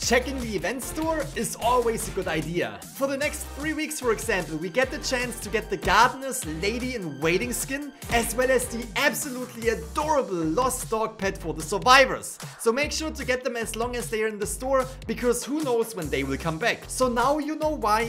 Checking the event store is always a good idea. For the next 3 weeks, for example, we get the chance to get the gardener's Lady-in-Waiting skin, as well as the absolutely adorable lost dog pet for the survivors. So make sure to get them as long as they are in the store, because who knows when they will come back. So now you know why